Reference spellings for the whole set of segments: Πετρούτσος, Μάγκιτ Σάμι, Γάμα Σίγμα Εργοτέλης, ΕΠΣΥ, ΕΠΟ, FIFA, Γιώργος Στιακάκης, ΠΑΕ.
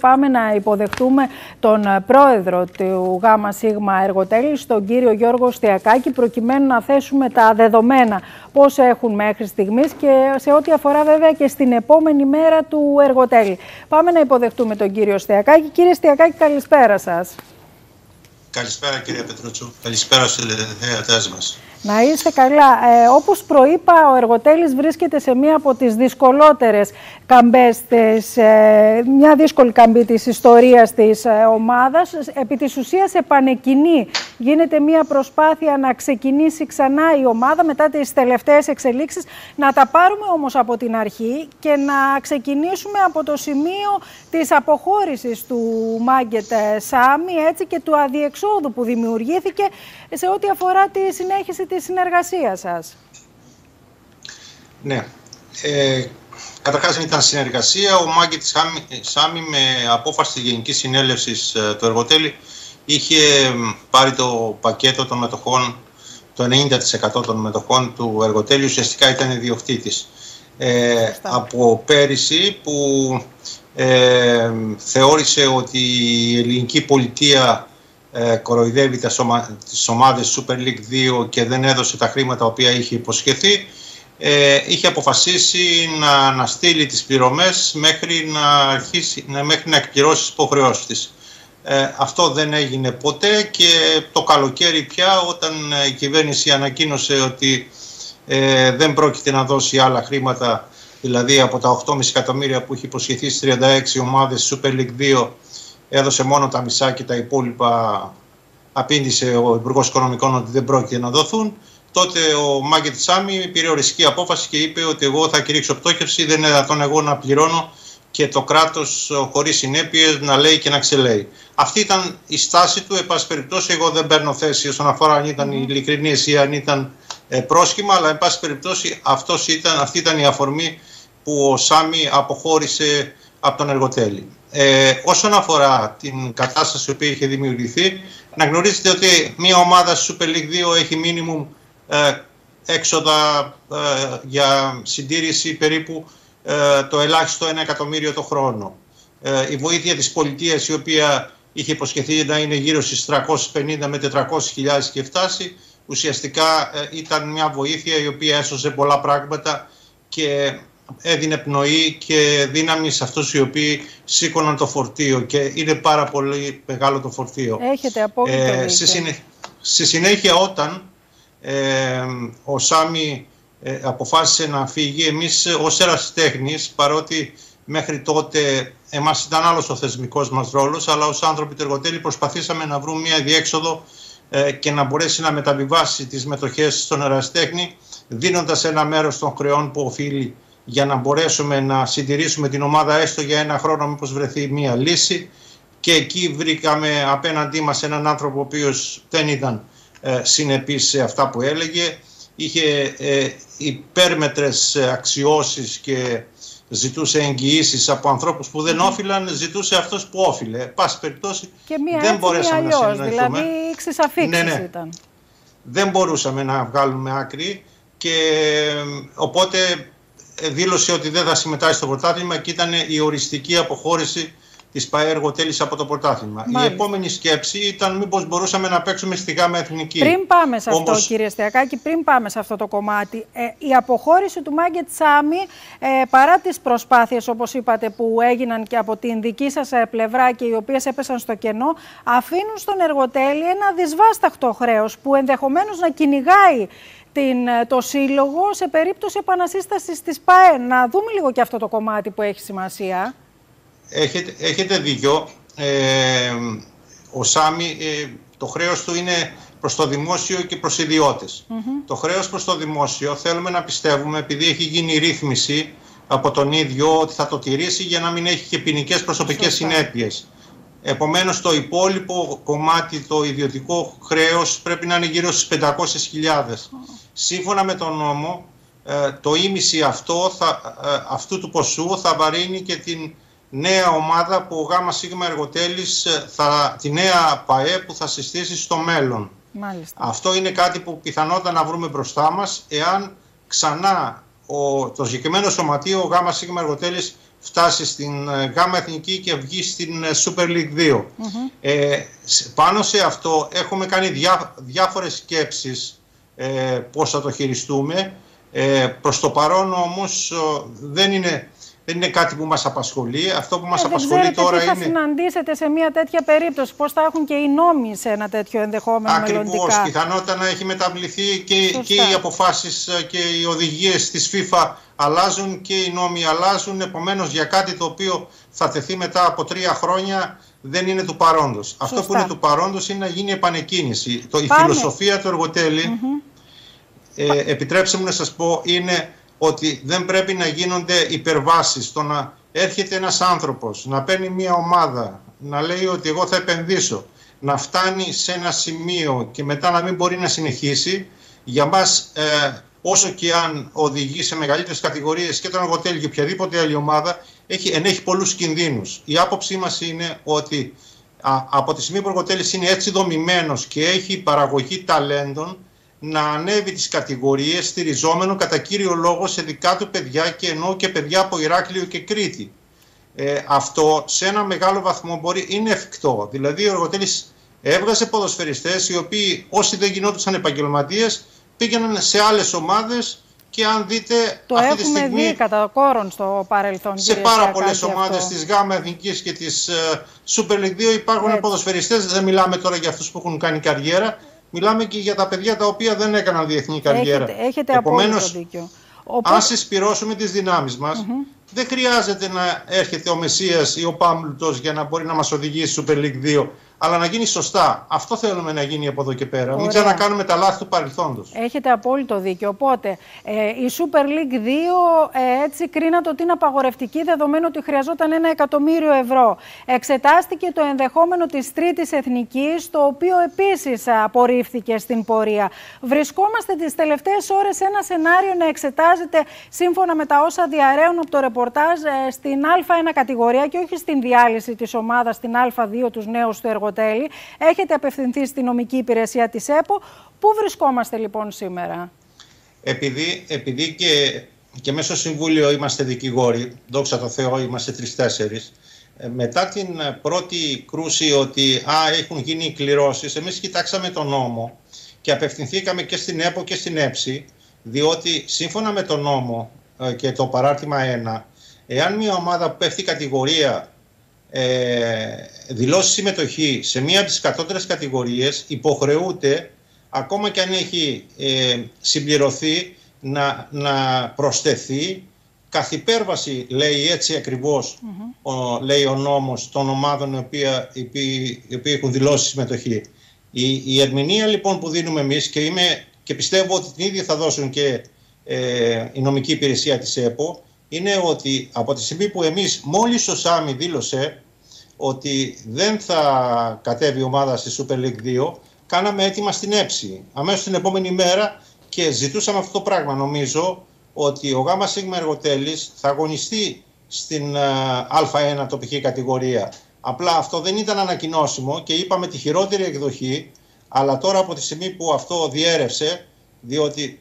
πάμε να υποδεχτούμε τον πρόεδρο του Γάμα Σίγμα Εργοτέλης, τον κύριο Γιώργο Στιακάκη, προκειμένου να θέσουμε τα δεδομένα πώς έχουν μέχρι στιγμής και σε ό,τι αφορά βέβαια και στην επόμενη μέρα του Εργοτέλη. Πάμε να υποδεχτούμε τον κύριο Στιακάκη. Κύριε Στιακάκη, καλησπέρα σας. Καλησπέρα κύριε Πετρούτσου, καλησπέρα στους θεατές μας. Να είστε καλά. Όπως προείπα, ο Εργοτέλης βρίσκεται σε μία από τις δυσκολότερες καμπές, μια δύσκολη καμπή της ιστορίας της ομάδας. Επί της ουσίας επανεκκινεί. Γίνεται μία προσπάθεια να ξεκινήσει ξανά η ομάδα μετά τις τελευταίες εξελίξεις. Να τα πάρουμε όμως από την αρχή και να ξεκινήσουμε από το σημείο της αποχώρησης του Μάγκιτ Σάμι, έτσι, και του αδιεξόδου που δημιουργήθηκε σε ό,τι αφορά τη συνέχιση τη συνεργασία σας. Ναι. Καταρχάς ήταν συνεργασία. Ο Μάγκιτ Σάμι με απόφαση της Γενικής Συνέλευσης του Εργοτέλη είχε πάρει το πακέτο των μετοχών, το 90% των μετοχών του Εργοτέλη. Ουσιαστικά ήταν ιδιοκτήτης. Από πέρυσι που θεώρησε ότι η ελληνική πολιτεία κοροϊδεύει τις ομάδες Super League 2 και δεν έδωσε τα χρήματα τα οποία είχε υποσχεθεί, είχε αποφασίσει να στείλει τις πληρωμές μέχρι να εκπληρώσει τις υποχρεώσεις της. Αυτό δεν έγινε ποτέ και το καλοκαίρι πια, όταν η κυβέρνηση ανακοίνωσε ότι δεν πρόκειται να δώσει άλλα χρήματα, δηλαδή από τα 8,5 εκατομμύρια που είχε υποσχεθεί στις 36 ομάδες Super League 2, έδωσε μόνο τα μισά και τα υπόλοιπα απήντησε ο Υπουργός Οικονομικών ότι δεν πρόκειται να δοθούν. Τότε ο Μάγκιτ Σάμι πήρε οριστική απόφαση και είπε ότι εγώ θα κηρύξω πτώχευση, δεν είναι δυνατόν εγώ να πληρώνω και το κράτος χωρίς συνέπειες να λέει και να ξελέει. Αυτή ήταν η στάση του. Εν πάση περιπτώσει, εγώ δεν παίρνω θέση όσον αφορά αν ήταν ειλικρινής ή αν ήταν πρόσχημα, αλλά εν πάση περιπτώσει αυτή ήταν η αφορμή που ο Σάμι αποχώρησε από τον Εργοτέλη. Όσον αφορά την κατάσταση που είχε δημιουργηθεί, να γνωρίζετε ότι μια ομάδα Super League 2 έχει μίνιμουμ έξοδα για συντήρηση περίπου το ελάχιστο 1 εκατομμύριο το χρόνο. Η βοήθεια της πολιτείας, η οποία είχε υποσχεθεί να είναι γύρω στις 350 με 400.000 και φτάσει, ουσιαστικά ήταν μια βοήθεια η οποία έσωσε πολλά πράγματα και έδινε πνοή και δύναμη σε αυτούς οι οποίοι σήκωναν το φορτίο, και είναι πάρα πολύ μεγάλο το φορτίο. Έχετε απόλυτο δίκιο. Στη συνέχεια, όταν ο Σάμι αποφάσισε να φύγει, εμείς ως ερασιτέχνης, παρότι μέχρι τότε εμάς ήταν άλλος ο θεσμικός μας ρόλος, αλλά ως άνθρωποι του Εργοτέλη προσπαθήσαμε να βρούμε μια διέξοδο και να μπορέσει να μεταβιβάσει τις μετοχές στον ερασιτέχνη, δίνοντας ένα μέρος των χρεών που οφείλει, για να μπορέσουμε να συντηρήσουμε την ομάδα έστω για 1 χρόνο, μήπως βρεθεί μία λύση. Και εκεί βρήκαμε απέναντί μας έναν άνθρωπο ο οποίος δεν ήταν συνεπής σε αυτά που έλεγε. Είχε υπέρμετρες αξιώσεις και ζητούσε εγγυήσεις από ανθρώπους που δεν όφυλαν, ζητούσε αυτός που όφυλε. Πάση περιπτώσει, δεν μπορέσαμε να συνεννοηθούμε. Δηλαδή ήξης αφήξης ήταν. Δεν μπορούσαμε να βγάλουμε άκρη και οπότε δήλωσε ότι δεν θα συμμετάσχει στο πρωτάθλημα και ήταν η οριστική αποχώρηση της ΠΑΕ Εργοτέλης από το πρωτάθλημα. Μάλιστα. Η επόμενη σκέψη ήταν μήπως μπορούσαμε να παίξουμε στη Γάμα Εθνική. Πριν πάμε σε αυτό, κύριε Στιακάκη, πριν πάμε σε αυτό το κομμάτι, η αποχώρηση του Μάγκιτ Σάμι, παρά τις προσπάθειες, όπως είπατε, που έγιναν και από την δική σας πλευρά και οι οποίες έπεσαν στο κενό, αφήνουν στον Εργοτέλη ένα δυσβάσταχτο χρέος που ενδεχομένως να κυνηγάει το σύλλογο σε περίπτωση επανασύστασης της ΠΑΕ. Να δούμε λίγο και αυτό το κομμάτι που έχει σημασία. Έχετε δίκιο. Ο Σάμι, το χρέος του είναι προς το δημόσιο και προς ιδιώτες. Το χρέος προς το δημόσιο θέλουμε να πιστεύουμε, επειδή έχει γίνει ρύθμιση από τον ίδιο, ότι θα το τηρήσει για να μην έχει και ποινικές προσωπικές συνέπειες. Επομένως, το υπόλοιπο κομμάτι, το ιδιωτικό χρέος, πρέπει να είναι γύρω στις 500.000. Σύμφωνα με τον νόμο, το ίμιση αυτού του ποσού θα βαρύνει και την νέα ομάδα που ο Γάμα Σίγμα Εργοτέλης, τη νέα ΠΑΕ που θα συστήσει στο μέλλον. Μάλιστα. Αυτό είναι κάτι που πιθανότατα να βρούμε μπροστά μας, εάν ξανά το συγκεκριμένο σωματείο, ο Γάμα Σίγμα Εργοτέλης, φτάσει στην Γάμα Εθνική και βγει στην Super League 2. Πάνω σε αυτό έχουμε κάνει διάφορες σκέψεις πώς θα το χειριστούμε. Προς το παρόν όμως δεν είναι κάτι που μας απασχολεί. Αυτό που μας απασχολεί τώρα είναι... Δεν θα συναντήσετε σε μια τέτοια περίπτωση, πώς θα έχουν και οι νόμοι σε ένα τέτοιο ενδεχόμενο μελλοντικά. Ακριβώς, πιθανότητα να έχει μεταβληθεί και οι αποφάσεις και οι οδηγίες της FIFA αλλάζουν και οι νόμοι αλλάζουν. Επομένως για κάτι το οποίο θα τεθεί μετά από 3 χρόνια δεν είναι του παρόντος. Σωστά. Αυτό που είναι του παρόντος είναι να γίνει επανεκκίνηση. Η φιλοσοφία του Εργοτέλη, επιτρέψτε μου να σας πω, είναι ότι δεν πρέπει να γίνονται υπερβάσεις. Το να έρχεται ένας άνθρωπος, να παίρνει μια ομάδα, να λέει ότι εγώ θα επενδύσω, να φτάνει σε ένα σημείο και μετά να μην μπορεί να συνεχίσει, για μας όσο και αν οδηγεί σε μεγαλύτερες κατηγορίες και τον Εργοτέλη και οποιαδήποτε άλλη ομάδα, ενέχει πολλούς κινδύνους. Η άποψή μας είναι ότι από τη στιγμή που ο Εργοτέλης είναι έτσι δομημένος και έχει παραγωγή ταλέντων, να ανέβει τις κατηγορίες στηριζόμενο κατά κύριο λόγο σε δικά του παιδιά και ενώ και παιδιά από Ηράκλειο και Κρήτη. Αυτό σε ένα μεγάλο βαθμό είναι ευκτό. Δηλαδή ο Εργοτέλης έβγαζε ποδοσφαιριστές οι οποίοι όσοι δεν γινόντουσαν επαγγελματίες πήγαιναν σε άλλες ομάδες και αν δείτε αυτή τη στιγμή... Το έχουμε δει κατά κόρον στο παρελθόν. Σε πάρα πολλές ομάδες της Γάμα Εθνικής και της Super League 2 υπάρχουν ποδοσφαιριστές. Δεν μιλάμε τώρα για αυτούς που έχουν κάνει καριέρα. Μιλάμε και για τα παιδιά τα οποία δεν έκαναν διεθνή καριέρα. Έχετε απόλυτο δίκιο. Αν συσπυρώσουμε τις δυνάμεις μας, δεν χρειάζεται να έρχεται ο Μεσσίας ή ο Πάμπλουτος για να μπορεί να μας οδηγήσει στη Super League 2, αλλά να γίνει σωστά. Αυτό θέλουμε να γίνει από εδώ και πέρα. Ωραία. Μην ξανακάνουμε τα λάθη του παρελθόντος. Έχετε απόλυτο δίκιο. Οπότε η Super League 2 έτσι κρίνατε ότι είναι απαγορευτική, δεδομένου ότι χρειαζόταν 1 εκατομμύριο ευρώ. Εξετάστηκε το ενδεχόμενο της Τρίτης Εθνικής, το οποίο επίσης απορρίφθηκε στην πορεία. Βρισκόμαστε τις τελευταίες ώρες σε ένα σενάριο να εξετάζεται σύμφωνα με τα όσα διαρρέουν από το ρεπορτάζ στην Α1 κατηγορία και όχι στην διάλυση της ομάδας στην Α2 τους νέους του Εργοτέλη. Έχετε απευθυνθεί στη νομική υπηρεσία της ΕΠΟ. Πού βρισκόμαστε λοιπόν σήμερα? Επειδή και μέσα στο Συμβούλιο είμαστε δικηγόροι, δόξα τω Θεώ είμαστε 3-4, μετά την πρώτη κρούση ότι έχουν γίνει κληρώσεις, εμείς κοιτάξαμε τον νόμο και απευθυνθήκαμε και στην ΕΠΟ και στην ΕΠΣΥ, διότι σύμφωνα με τον νόμο και το παράρτημα 1, εάν μια ομάδα που πέφτει κατηγορία δηλώσει συμμετοχή σε μία από τις κατώτερες κατηγορίες, υποχρεούται ακόμα και αν έχει συμπληρωθεί να προσθεθεί καθ' υπέρβαση, λέει έτσι ακριβώς λέει ο νόμος, των ομάδων οι οποίοι έχουν δηλώσει συμμετοχή. Η ερμηνεία λοιπόν που δίνουμε εμείς και πιστεύω ότι την ίδια θα δώσουν και η νομική υπηρεσία της ΕΠΟ, είναι ότι από τη στιγμή που μόλις ο Σάμι δήλωσε ότι δεν θα κατέβει η ομάδα στη Super League 2, κάναμε αίτημα στην ΕΠΣΥ. Αμέσως την επόμενη μέρα και ζητούσαμε αυτό το πράγμα. Νομίζω ότι ο Γάμα Σίγμα Εργοτέλης θα αγωνιστεί στην Α1 τοπική κατηγορία. Απλά αυτό δεν ήταν ανακοινώσιμο και είπαμε τη χειρότερη εκδοχή, αλλά τώρα από τη στιγμή που αυτό διέρευσε, διότι...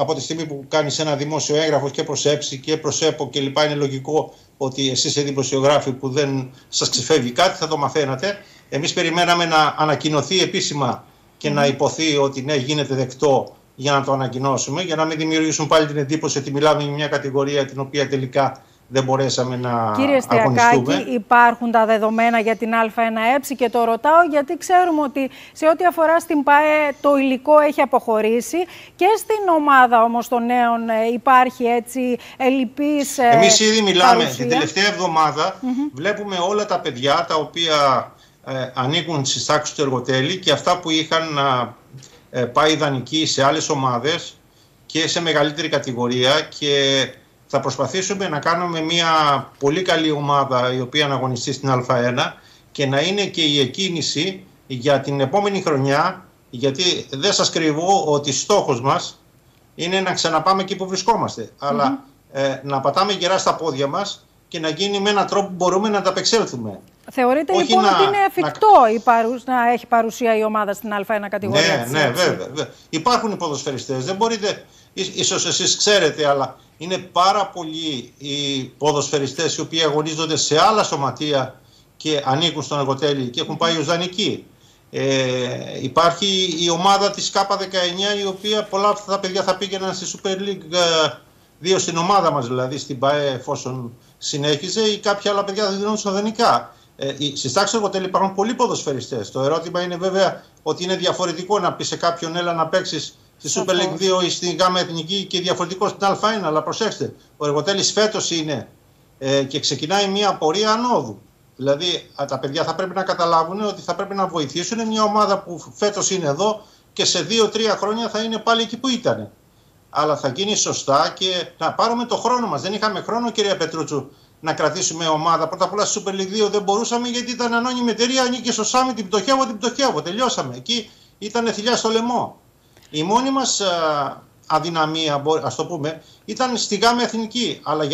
Από τη στιγμή που κάνεις ένα δημόσιο έγγραφο και προς ΕΠΣΥ και προς ΕΠΟ και λοιπά, είναι λογικό ότι εσείς οι δημοσιογράφοι που δεν σας ξεφεύγει κάτι θα το μαθαίνατε. Εμείς περιμέναμε να ανακοινωθεί επίσημα και να υποθεί ότι ναι, γίνεται δεκτό, για να το ανακοινώσουμε, για να μην δημιουργήσουν πάλι την εντύπωση ότι μιλάμε για μια κατηγορία την οποία τελικά δεν μπορέσαμε να αγωνιστούμε. Κύριε Στιακάκη, υπάρχουν τα δεδομένα για την Α1 ΕΠΣΥ και το ρωτάω γιατί ξέρουμε ότι σε ό,τι αφορά στην ΠΑΕ το υλικό έχει αποχωρήσει και στην ομάδα όμως των νέων υπάρχει έτσι ελλειπής παρουσία. Εμείς ήδη μιλάμε. Την τελευταία εβδομάδα βλέπουμε όλα τα παιδιά τα οποία ανήκουν στις τάξεις του Εργοτέλη και αυτά που είχαν πάει ιδανικοί σε άλλες ομάδες και σε μεγαλύτερη κατηγορία και... Θα προσπαθήσουμε να κάνουμε μια πολύ καλή ομάδα η οποία να αγωνιστεί στην Α1 και να είναι και η εκκίνηση για την επόμενη χρονιά, γιατί δεν σας κρύβω ότι στόχος μας είναι να ξαναπάμε εκεί που βρισκόμαστε, αλλά να πατάμε γερά στα πόδια μας και να γίνει με έναν τρόπο που μπορούμε να ανταπεξέλθουμε. Θεωρείτε όχι λοιπόν ότι είναι εφικτό να έχει παρουσία η ομάδα στην Α1 κατηγορία? Ναι, βέβαια. Υπάρχουν οι ποδοσφαιριστές. Δεν μπορείτε, ίσως εσείς ξέρετε, αλλά είναι πάρα πολλοί οι ποδοσφαιριστές οι οποίοι αγωνίζονται σε άλλα σωματεία και ανήκουν στον Εργοτέλη και έχουν πάει ως δανεικοί. Υπάρχει η ομάδα της K19 η οποία πολλά από αυτά τα παιδιά θα πήγαιναν στη Super League 2 στην ομάδα μας, δηλαδή στην ΠΑΕ εφόσον συνέχιζε, ή κάποια άλλα παιδιά θα γινόντουσαν δανεικά. Στις τάξεις Εργοτέλη υπάρχουν πολλοί ποδοσφαιριστές. Το ερώτημα είναι βέβαια ότι είναι διαφορετικό να πει σε κάποιον έλα να παίξει στη Super League 2 ή στην ΓΑΜΑ Εθνική και διαφορετικό στην Α1. Αλλά προσέξτε, ο Εργοτέλης φέτος είναι και ξεκινάει μια πορεία ανόδου. Δηλαδή τα παιδιά θα πρέπει να καταλάβουν ότι θα πρέπει να βοηθήσουν μια ομάδα που φέτος είναι εδώ και σε 2-3 χρόνια θα είναι πάλι εκεί που ήταν. Αλλά θα γίνει σωστά και να πάρουμε το χρόνο μας. Δεν είχαμε χρόνο, κυρία Πετρούτσου, να κρατήσουμε ομάδα. Πρώτα απ' όλα στη Super League 2 δεν μπορούσαμε γιατί ήταν ανώνυμη εταιρεία, ανήκε στο Σάμι, την πτωχεύω. Τελειώσαμε. Εκεί ήταν θηλιά στο λαιμό. Η μόνη μας αδυναμία, ας το πούμε, ήταν στη ΓΑΜΑ Εθνική. Αλλά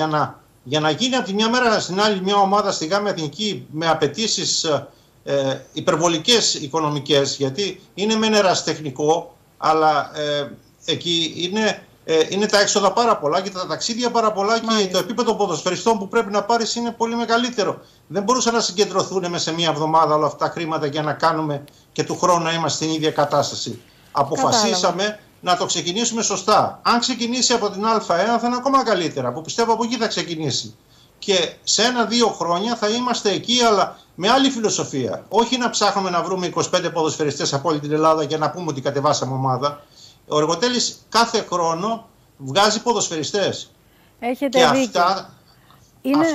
για να γίνει από τη μια μέρα στην άλλη μια ομάδα στη ΓΑΜΑ Εθνική με απαιτήσεις υπερβολικές οικονομικές, γιατί είναι μεν ερασιτεχνικό, αλλά εκεί είναι τα έξοδα πάρα πολλά και τα ταξίδια πάρα πολλά και το επίπεδο ποδοσφαιριστών που πρέπει να πάρεις είναι πολύ μεγαλύτερο. Δεν μπορούσαν να συγκεντρωθούν μέσα σε μια εβδομάδα όλα αυτά τα χρήματα για να κάνουμε και του χρόνου να είμαστε στην ίδια κατάσταση. Αποφασίσαμε να το ξεκινήσουμε σωστά. Αν ξεκινήσει από την Α1 θα είναι ακόμα καλύτερα, που πιστεύω από εκεί θα ξεκινήσει. Και σε 1-2 χρόνια θα είμαστε εκεί, αλλά με άλλη φιλοσοφία. Όχι να ψάχνουμε να βρούμε 25 ποδοσφαιριστές από όλη την Ελλάδα και να πούμε ότι κατεβάσαμε ομάδα. Ο Εργοτέλης κάθε χρόνο βγάζει ποδοσφαιριστές. Έχετε και δίκιο.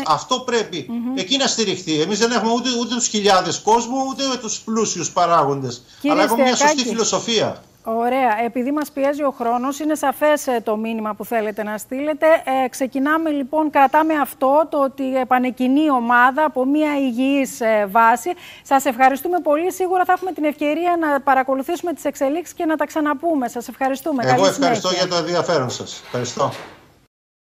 Αυτό πρέπει εκεί να στηριχθεί. Εμείς δεν έχουμε ούτε τους χιλιάδες κόσμου, ούτε τους πλούσιους παράγοντες. Κύριε αλλά έχουμε μια σωστή φιλοσοφία. Ωραία. Επειδή μας πιέζει ο χρόνος, είναι σαφές το μήνυμα που θέλετε να στείλετε. Ξεκινάμε λοιπόν, κρατάμε αυτό, το ότι επανεκκινεί η ομάδα από μια υγιής βάση. Σας ευχαριστούμε πολύ. Σίγουρα θα έχουμε την ευκαιρία να παρακολουθήσουμε τις εξελίξεις και να τα ξαναπούμε. Σας ευχαριστούμε. Εγώ ευχαριστώ για το ενδιαφέρον σας. Ευχαριστώ.